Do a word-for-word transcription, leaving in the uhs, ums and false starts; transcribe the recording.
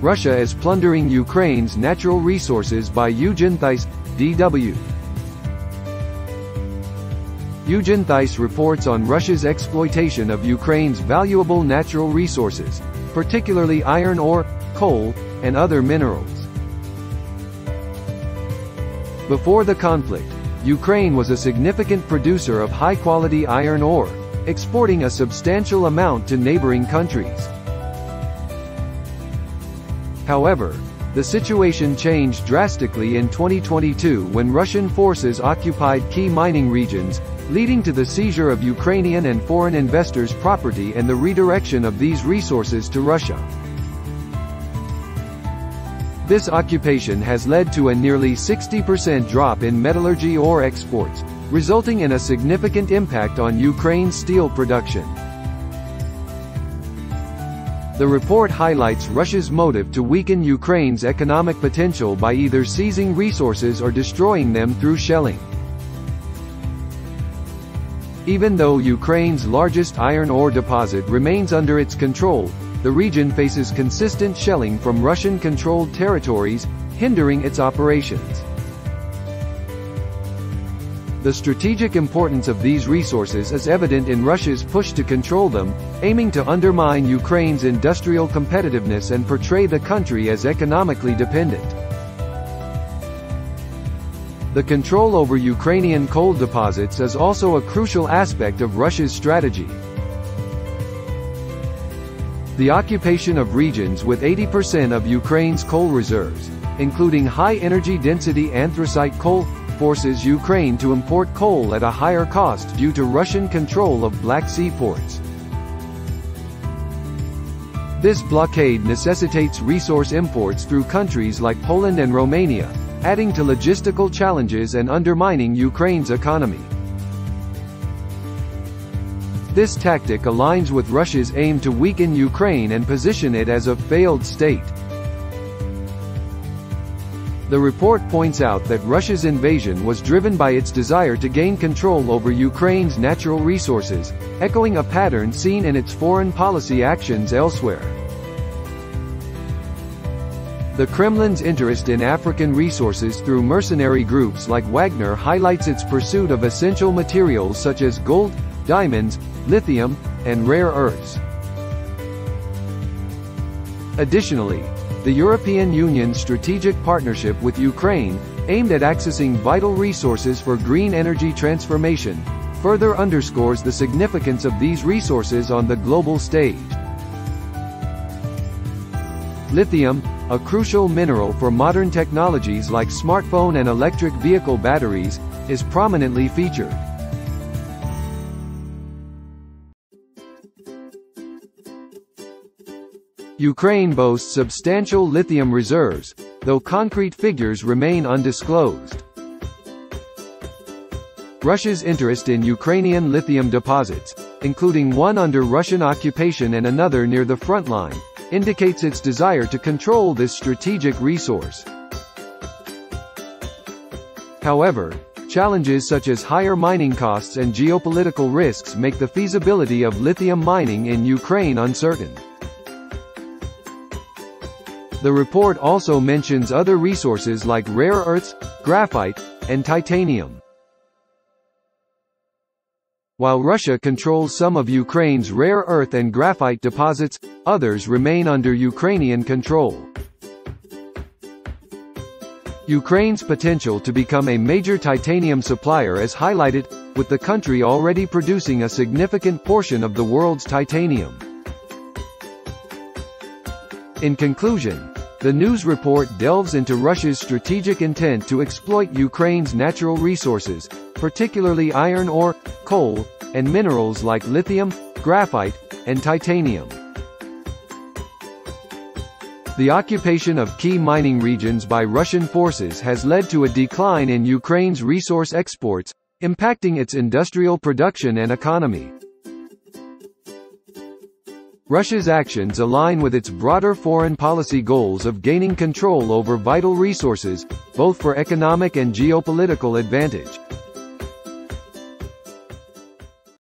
Russia is plundering Ukraine's natural resources by Eugen Theis, D W. Eugen Theis reports on Russia's exploitation of Ukraine's valuable natural resources, particularly iron ore, coal, and other minerals. Before the conflict, Ukraine was a significant producer of high-quality iron ore, exporting a substantial amount to neighboring countries. However, the situation changed drastically in twenty twenty-two when Russian forces occupied key mining regions, leading to the seizure of Ukrainian and foreign investors' property and the redirection of these resources to Russia. This occupation has led to a nearly sixty percent drop in metallurgy ore exports, resulting in a significant impact on Ukraine's steel production. The report highlights Russia's motive to weaken Ukraine's economic potential by either seizing resources or destroying them through shelling. Even though Ukraine's largest iron ore deposit remains under its control, the region faces consistent shelling from Russian-controlled territories, hindering its operations. The strategic importance of these resources is evident in Russia's push to control them, aiming to undermine Ukraine's industrial competitiveness and portray the country as economically dependent. The control over Ukrainian coal deposits is also a crucial aspect of Russia's strategy. The occupation of regions with eighty percent of Ukraine's coal reserves, including high-energy density anthracite coal, forces Ukraine to import coal at a higher cost due to Russian control of Black Sea ports. This blockade necessitates resource imports through countries like Poland and Romania, adding to logistical challenges and undermining Ukraine's economy. This tactic aligns with Russia's aim to weaken Ukraine and position it as a failed state. The report points out that Russia's invasion was driven by its desire to gain control over Ukraine's natural resources, echoing a pattern seen in its foreign policy actions elsewhere. The Kremlin's interest in African resources through mercenary groups like Wagner highlights its pursuit of essential materials such as gold, diamonds, lithium, and rare earths. Additionally, the European Union's strategic partnership with Ukraine, aimed at accessing vital resources for green energy transformation, further underscores the significance of these resources on the global stage. Lithium, a crucial mineral for modern technologies like smartphone and electric vehicle batteries, is prominently featured. Ukraine boasts substantial lithium reserves, though concrete figures remain undisclosed. Russia's interest in Ukrainian lithium deposits, including one under Russian occupation and another near the front line, indicates its desire to control this strategic resource. However, challenges such as higher mining costs and geopolitical risks make the feasibility of lithium mining in Ukraine uncertain. The report also mentions other resources like rare earths, graphite, and titanium. While Russia controls some of Ukraine's rare earth and graphite deposits, others remain under Ukrainian control. Ukraine's potential to become a major titanium supplier is highlighted, with the country already producing a significant portion of the world's titanium. In conclusion, the news report delves into Russia's strategic intent to exploit Ukraine's natural resources, particularly iron ore, coal, and minerals like lithium, graphite, and titanium. The occupation of key mining regions by Russian forces has led to a decline in Ukraine's resource exports, impacting its industrial production and economy. Russia's actions align with its broader foreign policy goals of gaining control over vital resources, both for economic and geopolitical advantage.